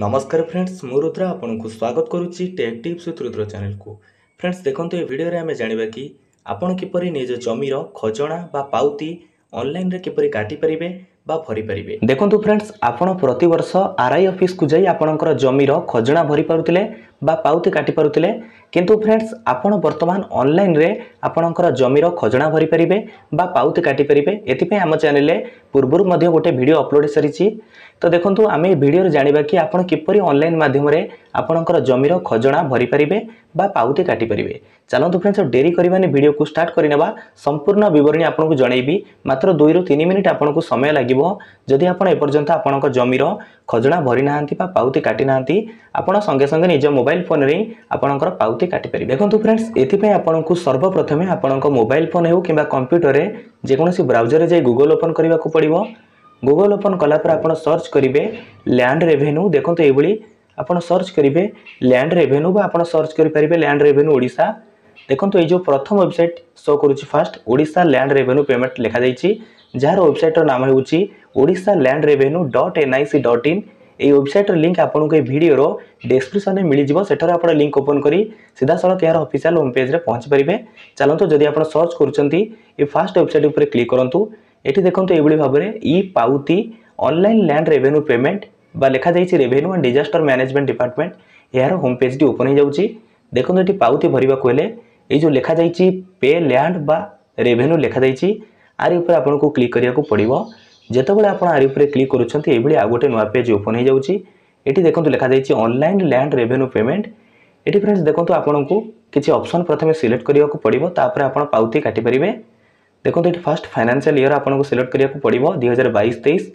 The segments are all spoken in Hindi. नमस्कार फ्रेंड्स, मु रुद्रा आपंक स्वागत करुच्ची tech tips with Rudra channel को। फ्रेंड्स देखते ये भिडियो आम जाना कि आपड़ किपरि निज जमीर खजना बा पाउती ऑनलाइन रे किपरि काटी परिबे बा भरी परिबे। देखंतु फ्रेंड्स, आपण प्रति वर्ष आरआई ऑफिस को जाई आपणकर जमीर खजना भरी पारुतिले बा पाउती काटी पारुतिले, किंतु फ्रेंड्स आपण वर्तमान ऑनलाइन रे आपणकर जमीर खजना भरी परिबे बा पाउती काटी परिबे। एथिपे हम चैनल पूर्वरु मध्ये गोटे वीडियो अपलोड सरीची। तो देखंतु आमे वीडियो रे जानिबा कि आपण किपरि ऑनलाइन माध्यम रे आपणकर जमीर खजना भरी परिबे बा पाउती काटी परिबे। चलंतु फ्रेंड्स डेरी करबानी, वीडियो को स्टार्ट करिनेबा। संपूर्ण विवरणी आपणकु जणैबी, मात्र 2 रु 3 मिनिट आपणकु समय लागिबो। जदि आपण एपर्यंत आपण जमीर खजना भरी नाहांती बा पाउती काटी नाहांती, आपण संगे संगे निज मोबाइल फोन रे आपणकर पाउती काटी परिबे। देखंतु फ्रेंड्स, एथिपे आपणकु सर्वप्रथमे आपणकर मोबाइल फोन हेउ किबा कंप्यूटर रे जेकोनोसी ब्राउजर रे जाई गूगल ओपन करिवाकु पड़िबो। गूगल ओपन कला पर आपण सर्च करिवे लैंड रेवेन्यू। देखंतु एबुली आपण सर्च करिवे लैंड रेवेन्यू बा आपण सर्च करि परिबे लैंड रेवेन्यू ओडिसा। देखंतु ए जो प्रथम वेबसाइट शो करूची first Odisha land revenue payment लिखा जाईची, जार वेबसाइट नाम होउची odissalandrevenue.nic.in। ए वेबसाइट लिंक आपन को वीडियो डिस्क्रिप्शन में मिल जिवो। सेठर आपन लिंक ओपन करी सीधा सड़क यार ऑफिशियल होम पेज रे पहुंच परिबे। चलंतु जदि आपन सर्च करूचंती ए फास्ट वेबसाइट ऊपर क्लिक करंतु। एठी देखंतु एबुली भाबरे ई पाउती ऑनलाइन लैंड रेवेन्यू पेमेंट बा लिखा जाईची revenue and disaster management department यार होम पेज डी ओपन हो जाउची। देखंतु एठी पाउती भरिबा कोले ए जो लिखा जाईची पे लैंड बा रेवेन्यू लिखा जाईची, आरी ऊपर आपन को क्लिक करिया को पड़िबो। जेतबेले आपण आरी ऊपर क्लिक करूछंती एबुली आ गोटे नुवा पेज ओपन हो जाउची। एठी देखंतु लिखा जाईची ऑनलाइन लैंड रेवेन्यू पेमेंट। एठी फ्रेंड्स देखंतु आपण को किछि ऑप्शन प्रथमे सिलेक्ट करिया को पड़िबो, तापर आपण पाउती काटी परिबे। देखंतु एठी फर्स्ट फाइनेंशियल ईयर आपण को सिलेक्ट करिया को पड़िबो 2022-23।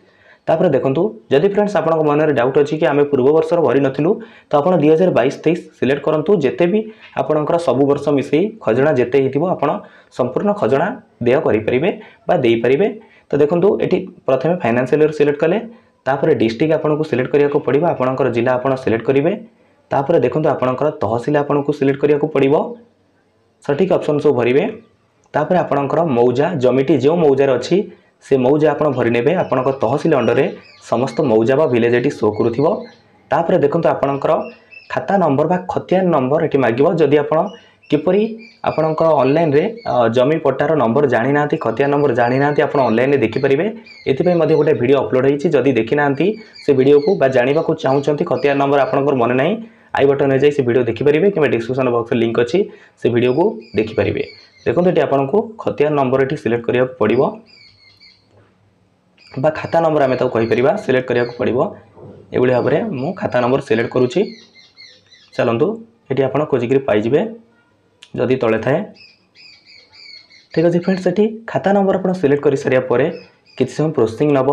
तापर देखंतु जदि फ्रेंड्स आपण को मनरे डाउट अछि कि आमे पूर्व वर्ष भरि नथिलु, तो आपण 2022-23 सिलेक्ट करंतु। जेते भी आपणकर सब वर्ष मिसै खजना जेते हितिबो आपण संपूर्ण खजना देय करि परिबे बा देई परिबे। तो देखंतु एठी प्रथमे फाइनेंशियल सिलेक्ट कले, तापर डिस्ट्रिक्ट आपण को सिलेक्ट करिया को पड़िबो। आपणकर जिला आपण सिलेक्ट करिवे। तापर देखंतु आपणकर तहसील आपण को सिलेक्ट करिया को पड़िबो। सटीक ऑप्शन सब भरिबे। तापर आपणकर मौजा जमिटी जे मौजा रे अछि से मौजा आपन भरी नेबे। आपनको तहसील अंडर रे समस्त मौजा बा विलेज एटी शो करूथिबो। तापर देखंतु आपनकर खाता नंबर बा खतियान नंबर एटी मागिबो। जदि आपन किपरि आपनकर ऑनलाइन रे जमी पट्टार नंबर जानि नांती, खतियान नंबर जानि नांती, आपन ऑनलाइन रे देखि परिबे। एति पई मध्ये गोटे वीडियो अपलोड होईची। जदि देखि नांती से वीडियो को बा जानिबा को चाहुचंती, खतियान नंबर आपनकर मन नै, आई बटन रे जाई से वीडियो देखि परिबे किबा डिस्क्रिप्शन बॉक्स रे लिंक अछि से वीडियो को देखि परिबे। देखंतु एटी आपनको खतियान नंबर एटी सिलेक्ट करिया पड़िबो बा खाता नंबर आम तो कहीपर सिलेक्ट करिया को पड़िबो। एबुली भाव में मु खाता नंबर सिलेक्ट करुच्ची। चलतु ये आपड़ खोजिकी पाइबे जदि तले थाए। ठीक अच्छे फ्रेंड्स, ये खाता नंबर आपड़ सिलेक्ट कर सारापर कि समय प्रोसेसिंग नब।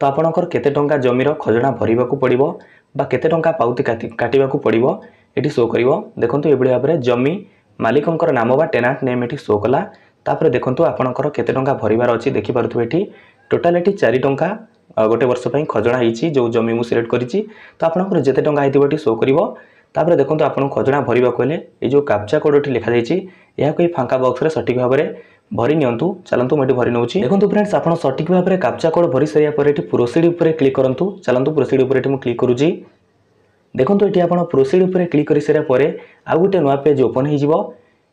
तो आपणकर केते टंका जमीर खजना भरवा पड़ो बा केते टंका पाउती काटिबा को पड़ो ये शो कर। देखो ये भाव में जमी मालिकंकर नाम बा टेनांट नेम ये शो कला। तापर देखो आपणकर केते टंका भरबार अच्छी देखिपुए। ये टोटाल ये 4 टंका गोटे वर्ष पई खजना होईची जो जमी मु सिलेक्ट करिची। तो आपनकर जेते टंका आइतिबो टी शो करिवो। तापर देखंतु आपन खजना भरिबा कोले ए जो कैप्चा कोड टी लिखा जाईची या कोई फांका बॉक्स रे सटीक भाव रे भरि नियंतु। चलंतु मटे भरि नउची। देखंतु फ्रेंड्स, आपन सटीक भाव रे कैप्चा कोड भरि सरिया पर एठी प्रोसीड ऊपर क्लिक करंतु। चलंतु प्रोसीड ऊपर एठी मु क्लिक करूची। देखंतु एठी आपन प्रोसीड ऊपर क्लिक करि सरिया पर आ गोटे नवा पेज ओपन होई जिवो।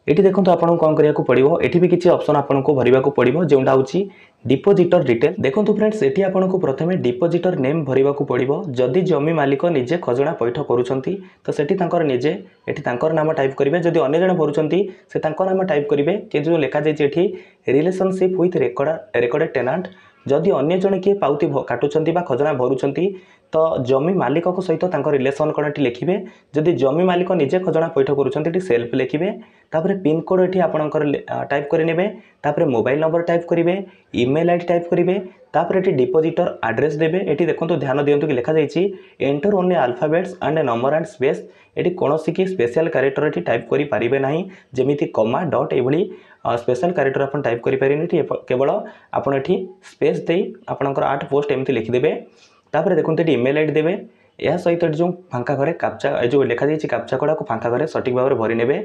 एठी देखंतु आपन कोन करिया को पड़िवो। एठी भी किछि ऑप्शन आपन को भरिबा को पड़िवो जेउटा होउची डिपोजिटर डिटेल। देखंतु फ्रेंड्स, एठी आपन को प्रथमे डिपोजिटर नेम भरिबा को पड़िवो। जदि जमी मालिक निजे खजना पैठ करूचंती तो सेठी तांकर निजे एठी तांकर नाम टाइप करिवे। जदि अन्य जण भरूचंती से तांकर नाम टाइप करिवे। के जो लेखा जाय एठी रिलेशनशिप विथ रिकॉर्डेड टेनांट। जदि अन्य जण के पाउती काटुचंती बा खजना भरूचंती तो जमी मालिक को सहित तांकर रिलेशन कोड एठी लिखिबे। जदि जमी मालिक निजे खजना पैठ करूचंती एठी सेल्फ लिखिबे। तापर पिन कोड एठी आपनकर टाइप करिनेबे। तापर मोबाइल नंबर टाइप करिवे, ईमेल आईडी टाइप करिवे। तापर एठी डिपोजिटर एड्रेस देबे। एठी देखंतु ध्यान दियंतु कि लिखा जाईची enter only alphabets and number and space. एठी कोनोसी कि स्पेशल कैरेक्टर एठी टाइप करि परिबे नाही, जेमिति कॉमा डॉट एभली स्पेशल कैरेक्टर आपण टाइप करि परिने। एठी केवल आपण एठी स्पेस देई आपनकर आठ पोस्ट एमति लिखि देबे। तापर देखंतु एठी ईमेल आईडी देबे। या सहित जो फांका घरे कैप्चा जो लिखा जाईची कैप्चा कोड को फांका घरे सटीक भाव रे भरि नेबे।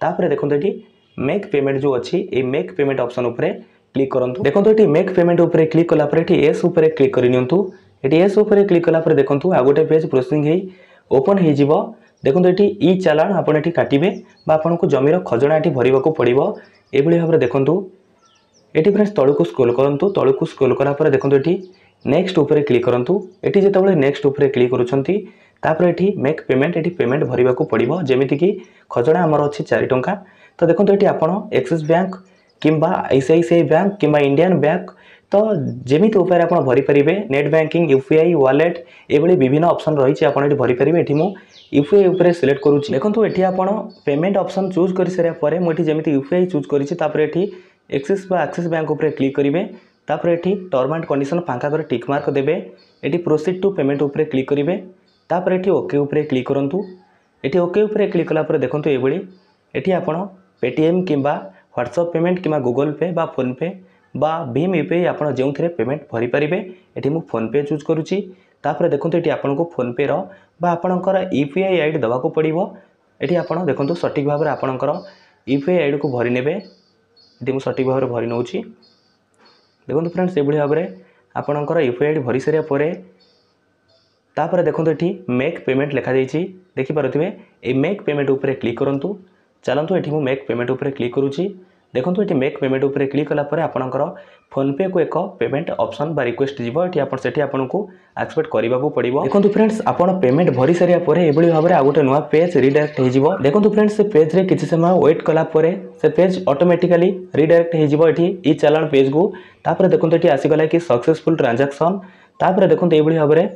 तापर देखंतु एठी मेक पेमेंट जो अछि ए मेक पेमेंट ऑप्शन ऊपर क्लिक करंतु। देखंतु एठी मेक पेमेंट ऊपर क्लिक कला पर एठी एस ऊपर क्लिक करिनियंतु। येस उपर क्लिक कलापर देखूँ आ गोटे पेज प्रोसेसिंग हो ओपन हो देखो ये इ चालाण आपड़ काटे आपन को जमीर खजना ये भरवाक पड़ो ये भाव में देखूँ ये फ्रेंड्स तल को स्क्रोल करूँ तल को स्क्रोल करापर देखो ये नेक्स्ट उपर क्लिक करूँ ये जितेबाला नेक्स्ट उपर क्लिक करूँगी मेक पेमेंट ये पेमेंट भरवा पड़ो जमीक खजना आमर अच्छी 4 टंका तो देखो ये आपत एक्सिस बैंक किंबा आईसीआईसीआई बैंक किंबा इंडियन बैंक तो जमी उपाय आप भरी पारे नेट बैंकिंग यूपीआई वालेट ये विभिन्न ऑप्शन रही आप भरी पारे ये मुझे यूपीआई उपर सिलेक्ट करुँच देखो ये आप पेमेंट ऑप्शन चूज कर सारापर मुझे जमी यूपीआई चूज करें एक्सिस एक्सिस बैंक उपर क्लिक करेंगे तापर ये टर्म एंड कंडीशन फांका कर टिक मार्क देवे ये प्रोसीड टू पेमेंट उपर क्लिक करेंगे तापर ये ओके उपर क्लिक करूँ ये ओके उपर क्लिक कलापर देखो ये आपड़ पेटीएम किंबा व्हाट्सएप पेमेंट किंबा गूगल पे बा फोन पे बा भीम यूपीआई आपड़ जो थे पेमेंट भरी पारे ये मुझे फोन पे चूज करुँचर देखो ये आपको फोन पे बा आपणकर यूपीआई आईडी देवाक पड़ो ये आप देखो सठिक भाव में आपणकर यूपीआई आईडी को भरी नेबे ये मुझे सठिक भाव में भरी नौ देखो फ्रेंड्स ये भाव में आपणकर यूपीआई आईडी भरी सारापर देखो ये मेक पेमेंट लिखाई देखिपे ये मेक पेमेंट उपर क्लिक करूँ चलतु ये मुझे मेक पेमेंट उपर क्लिक करुँची देखो ये मेक पेमेंट उपर क्लिक कलापर आपणकर फोनपे को एक पेमेंट ऑप्शन बा रिक्वेस्ट जीव ये से आपको एक्सेप्ट करने को पड़ो देखो फ्रेंड्स आपड़ पेमेंट भरी सारापर एभली भाव में आ गए नुआ पेज रिडायरेक्ट हो देखो फ्रेंड्स से पेज रे किसी समय वेट कलापर से पेज ऑटोमेटिकली रिडायरेक्ट हो चालान पेज को तापर देखो ये आसगला कि सक्सेसफुल ट्रांजैक्शन तापर देखो ये भाव में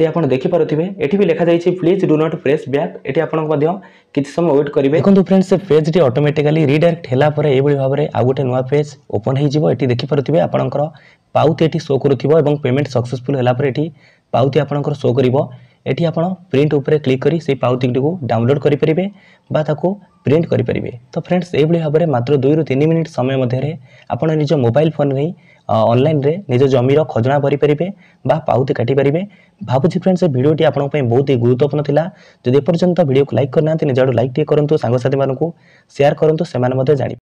ये आप देखिपे ये भी लिखा जाए please do not press back ये आपन किसी समय वेट करेंगे देखो फ्रेंड्स से पेज टी ऑटोमेटिकली रिडायरेक्ट होला पर एबड़ी भाव में आ गोटे नुआ पेज ओपन हो देखिपे आपंकर पाउती ये शो कर पेमेंट सक्सेसफुल होला पर ये पाउती आपंकर शो कर ये आप प्रिंट उपर क्लिक करी से पाउती को डाउनलोड करेंगे बाकी प्रिंट करेंगे तो फ्रेंड्स एभली भाव में मात्र 2 ରୁ 3 मिनिट समय मध्य आप निज मोबाइल फोन में ऑनलाइन रे निज जमीर खजना भरी पारे बा पाउती काटी पारे भावुँ फ्रेंड्स भिडियोटी आप बहुत ही गुरुत्वपूर्ण था जदि एपर्यंत भिडियो को लाइक करना निज आड़ लाइक टे करूँ सांगसाथी मानू शेयर करूँ से जान